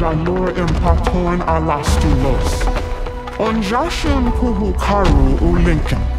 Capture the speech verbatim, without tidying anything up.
Já lor impactou a lastulos. Onja shem kuhu karu u Lincoln.